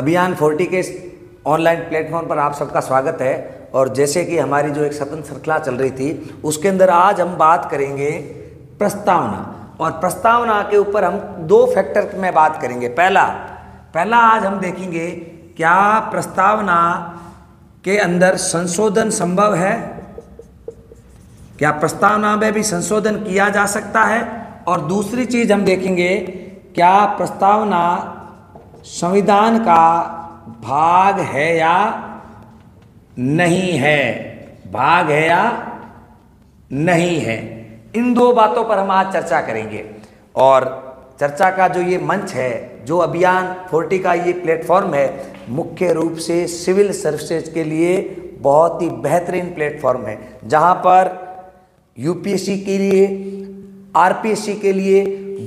अभियान 40 के online platform पर आप सबका स्वागत है। और जैसे कि हमारी जो एक स्वतंत्र श्रृंखला चल रही थी उसके अंदर आज हम बात करेंगे प्रस्तावना, और प्रस्तावना के ऊपर हम दो फैक्टर में बात करेंगे। पहला आज हम देखेंगे क्या प्रस्तावना के अंदर संशोधन संभव है, क्या प्रस्तावना में भी संशोधन किया जा सकता है। और दूसरी चीज हम देखेंगे क्या प्रस्तावना संविधान का भाग है या नहीं है, भाग है या नहीं है। इन दो बातों पर हम आज चर्चा करेंगे। और चर्चा का जो ये मंच है, जो अभियान 40 का ये प्लेटफॉर्म है, मुख्य रूप से सिविल सर्विसेज के लिए बहुत ही बेहतरीन प्लेटफॉर्म है, जहाँ पर यूपीएससी के लिए, आरपीएससी के लिए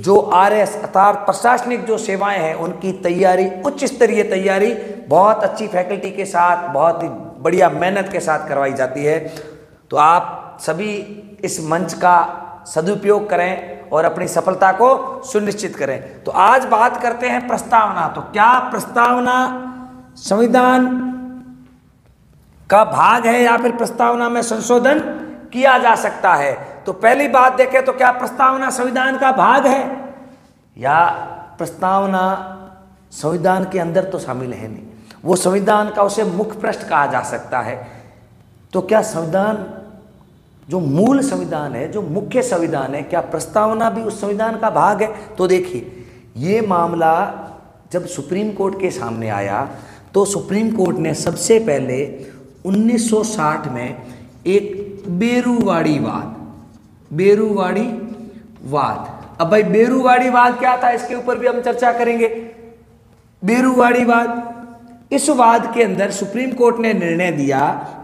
जो आरएस अर्थात प्रशासनिक जो सेवाएं हैं उनकी तैयारी, उच्च स्तरीय तैयारी बहुत अच्छी फैकल्टी के साथ, बहुत ही बढ़िया मेहनत के साथ करवाई जाती है। तो आप सभी इस मंच का सदुपयोग करें और अपनी सफलता को सुनिश्चित करें। तो आज बात करते हैं प्रस्तावना। तो क्या प्रस्तावना संविधान का भाग है या फिर प्रस्तावना में संशोधन किया जा सकता है। तो पहली बात देखें तो क्या प्रस्तावना संविधान का भाग है, या प्रस्तावना संविधान के अंदर तो शामिल है नहीं, वो संविधान का उसे मुख्य पृष्ठ कहा जा सकता है। तो क्या संविधान जो मूल संविधान है, जो मुख्य संविधान है, क्या प्रस्तावना भी उस संविधान का भाग है। तो देखिए, ये मामला जब सुप्रीम कोर्ट के सामने आया तो सुप्रीम कोर्ट ने सबसे पहले 1960 में एक बेरुबारी वाद, अब भाई बेरुबारी वाद क्या था इसके ऊपर भी हम चर्चा करेंगे। बेरुबारी वाद, इस वाद के अंदर सुप्रीम कोर्ट ने निर्णय दिया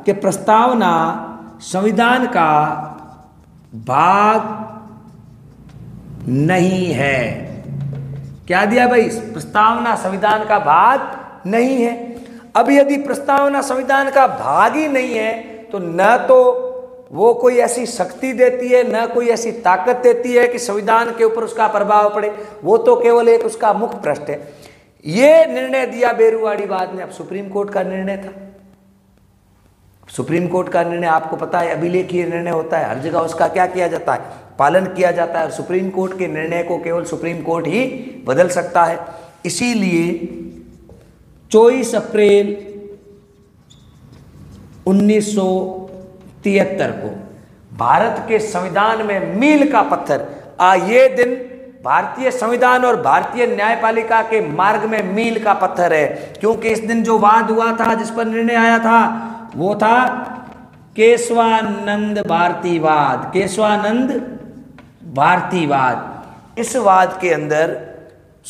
कि प्रस्तावना संविधान का भाग नहीं है। क्या दिया भाई, प्रस्तावना संविधान का भाग नहीं है। अब यदि प्रस्तावना संविधान का भाग ही नहीं है तो न तो वो कोई ऐसी शक्ति देती है, न कोई ऐसी ताकत देती है कि संविधान के ऊपर उसका प्रभाव पड़े, वो तो केवल एक उसका मुख्य पृष्ठ है। ये निर्णय दिया बेरुबारी वाद ने। अब सुप्रीम कोर्ट का निर्णय था, सुप्रीम कोर्ट का निर्णय आपको पता है अभिलेखीय निर्णय होता है, हर जगह उसका क्या किया जाता है, पालन किया जाता है। और सुप्रीम कोर्ट के निर्णय को केवल सुप्रीम कोर्ट ही बदल सकता है। इसीलिए 24 अप्रैल 1973 को भारत के संविधान में मील का पत्थर, ये दिन भारतीय संविधान और भारतीय न्यायपालिका के मार्ग में मील का पत्थर है, क्योंकि इस दिन जो वाद हुआ था, जिस पर निर्णय आया था, वो था केशवानंद भारती वाद। केशवानंद भारती वाद, इस वाद के अंदर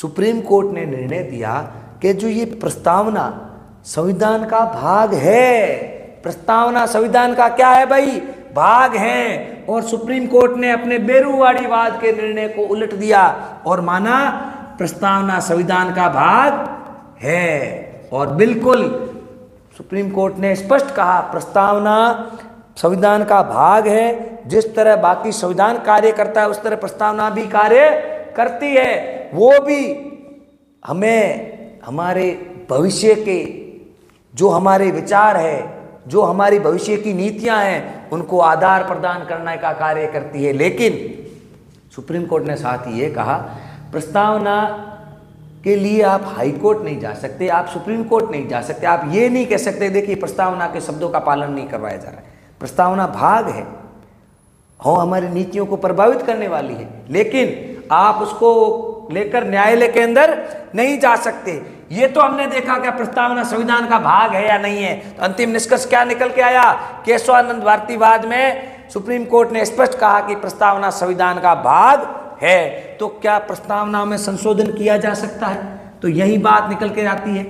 सुप्रीम कोर्ट ने निर्णय दिया कि जो ये प्रस्तावना संविधान का भाग है, प्रस्तावना संविधान का क्या है भाई, भाग है। और सुप्रीम कोर्ट ने अपने बेरुबारी वाद के निर्णय को उलट दिया और माना प्रस्तावना संविधान का भाग है। और बिल्कुल सुप्रीम कोर्ट ने स्पष्ट कहा प्रस्तावना संविधान का भाग है। जिस तरह बाकी संविधान कार्य करता है उस तरह प्रस्तावना भी कार्य करती है। वो भी हमें हमारे भविष्य के जो हमारे विचार है, जो हमारी भविष्य की नीतियां हैं, उनको आधार प्रदान करने का कार्य करती है। लेकिन सुप्रीम कोर्ट ने साथ ही ये कहा प्रस्तावना के लिए आप हाई कोर्ट नहीं जा सकते, आप सुप्रीम कोर्ट नहीं जा सकते, आप ये नहीं कह सकते देखिए प्रस्तावना के शब्दों का पालन नहीं करवाया जा रहा है, प्रस्तावना भाग है, हो हमारी नीतियों को प्रभावित करने वाली है, लेकिन आप उसको लेकर न्यायालय के अंदर नहीं जा सकते। ये तो हमने देखा क्या प्रस्तावना संविधान का भाग है या नहीं है। तो अंतिम निष्कर्ष क्या निकल के आया, केशवानंद भारती वाद में सुप्रीम कोर्ट ने स्पष्ट कहा कि प्रस्तावना संविधान का भाग है। तो क्या प्रस्तावना में संशोधन किया जा सकता है, तो यही बात निकल के आती है।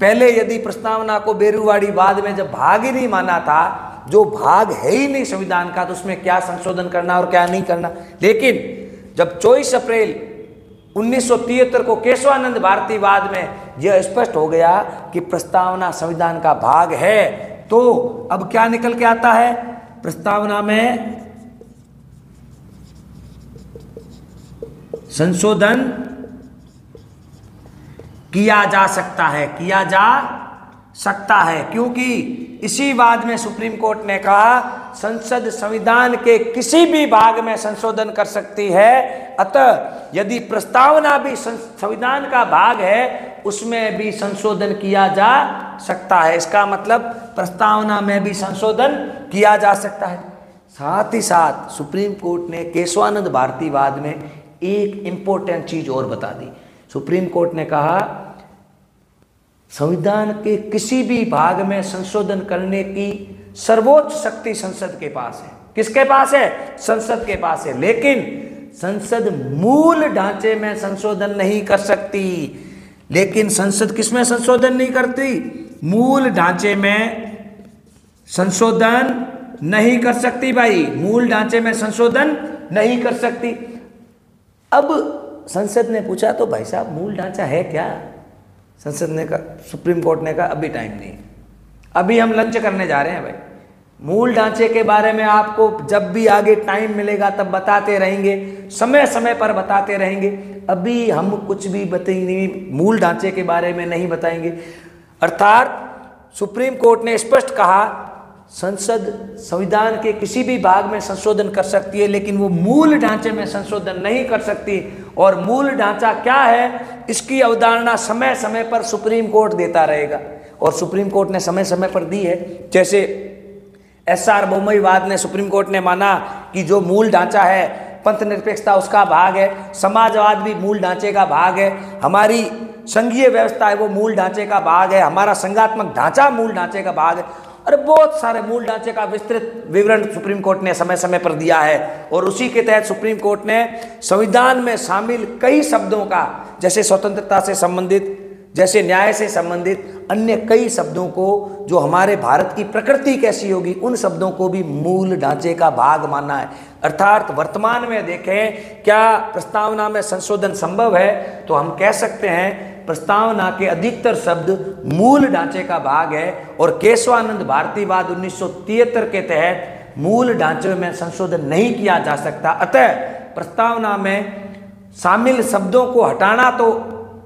पहले यदि प्रस्तावना को बेरुबारी वाद में जब भाग ही नहीं माना था, जो भाग है ही नहीं संविधान का, तो उसमें क्या संशोधन करना और क्या नहीं करना। लेकिन जब 24 अप्रैल 1973 को केशवानंद भारती वाद में यह स्पष्ट हो गया कि प्रस्तावना संविधान का भाग है, तो अब क्या निकल के आता है, प्रस्तावना में संशोधन किया जा सकता है, किया जा सकता है, क्योंकि इसी वाद में सुप्रीम कोर्ट ने कहा संसद संविधान के किसी भी भाग में संशोधन कर सकती है, अतः यदि प्रस्तावना भी संविधान का भाग है उसमें भी संशोधन किया जा सकता है। इसका मतलब प्रस्तावना में भी संशोधन किया जा सकता है। साथ ही साथ सुप्रीम कोर्ट ने केशवानंद भारती वाद में एक इम्पोर्टेंट चीज और बता दी। सुप्रीम कोर्ट ने कहा संविधान के किसी भी भाग में संशोधन करने की सर्वोच्च शक्ति संसद के पास है। किसके पास है? संसद के पास है। लेकिन संसद मूल ढांचे में संशोधन नहीं कर सकती। लेकिन संसद किसमें संशोधन नहीं करती? मूल ढांचे में संशोधन नहीं कर सकती। भाई मूल ढांचे में संशोधन नहीं कर सकती। अब संसद ने पूछा तो भाई साहब मूल ढांचा है क्या? संसद ने कहा, सुप्रीम कोर्ट ने कहा अभी टाइम नहीं, अभी हम लंच करने जा रहे हैं। भाई मूल ढांचे के बारे में आपको जब भी आगे टाइम मिलेगा तब बताते रहेंगे, समय समय पर बताते रहेंगे, अभी हम कुछ भी बताएंगे मूल ढांचे के बारे में नहीं बताएंगे। अर्थात सुप्रीम कोर्ट ने स्पष्ट कहा संसद संविधान के किसी भी भाग में संशोधन कर सकती है लेकिन वो मूल ढांचे में संशोधन नहीं कर सकती। और मूल ढांचा क्या है इसकी अवधारणा समय समय पर सुप्रीम कोर्ट देता रहेगा और सुप्रीम कोर्ट ने समय समय पर दी है। जैसे एसआर बोम्मई वाद ने सुप्रीम कोर्ट ने माना कि जो मूल ढांचा है पंथ निरपेक्षता उसका भाग है, समाजवाद भी मूल ढांचे का भाग है, हमारी संघीय व्यवस्था है वो मूल ढांचे का भाग है, हमारा संघात्मक ढांचा मूल ढांचे का भाग है। अरे बहुत सारे मूल ढांचे का विस्तृत विवरण सुप्रीम कोर्ट ने समय समय पर दिया है। और उसी के तहत सुप्रीम कोर्ट ने संविधान में शामिल कई शब्दों का, जैसे स्वतंत्रता से संबंधित, जैसे न्याय से संबंधित अन्य कई शब्दों को, जो हमारे भारत की प्रकृति कैसी होगी उन शब्दों को भी मूल ढांचे का भाग माना है। अर्थात वर्तमान में देखें क्या प्रस्तावना में संशोधन संभव है, तो हम कह सकते हैं प्रस्तावना के अधिकतर शब्द मूल ढांचे का भाग है। और केशवानंद भारती वाद 1973 के तहत मूल ढांचे में संशोधन नहीं किया जा सकता, अतः प्रस्तावना में शामिल शब्दों को हटाना तो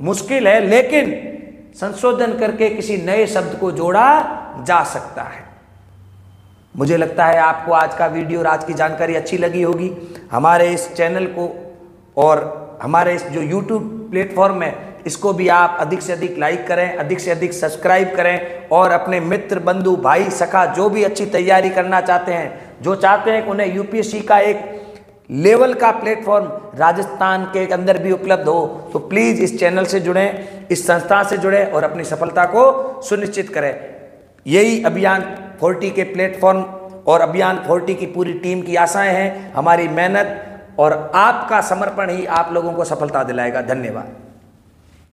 मुश्किल है लेकिन संशोधन करके किसी नए शब्द को जोड़ा जा सकता है। मुझे लगता है आपको आज का वीडियो और आज की जानकारी अच्छी लगी होगी। हमारे इस चैनल को और हमारे इस जो यूट्यूब प्लेटफॉर्म है इसको भी आप अधिक से अधिक लाइक करें, अधिक से अधिक सब्सक्राइब करें और अपने मित्र बंधु भाई सखा जो भी अच्छी तैयारी करना चाहते हैं, जो चाहते हैं कि उन्हें यूपीएससी का एक लेवल का प्लेटफॉर्म राजस्थान के अंदर भी उपलब्ध हो, तो प्लीज़ इस चैनल से जुड़ें, इस संस्था से जुड़ें और अपनी सफलता को सुनिश्चित करें। यही अभियान 40 के प्लेटफॉर्म और अभियान 40 की पूरी टीम की आशाएँ हैं। हमारी मेहनत और आपका समर्पण ही आप लोगों को सफलता दिलाएगा। धन्यवाद।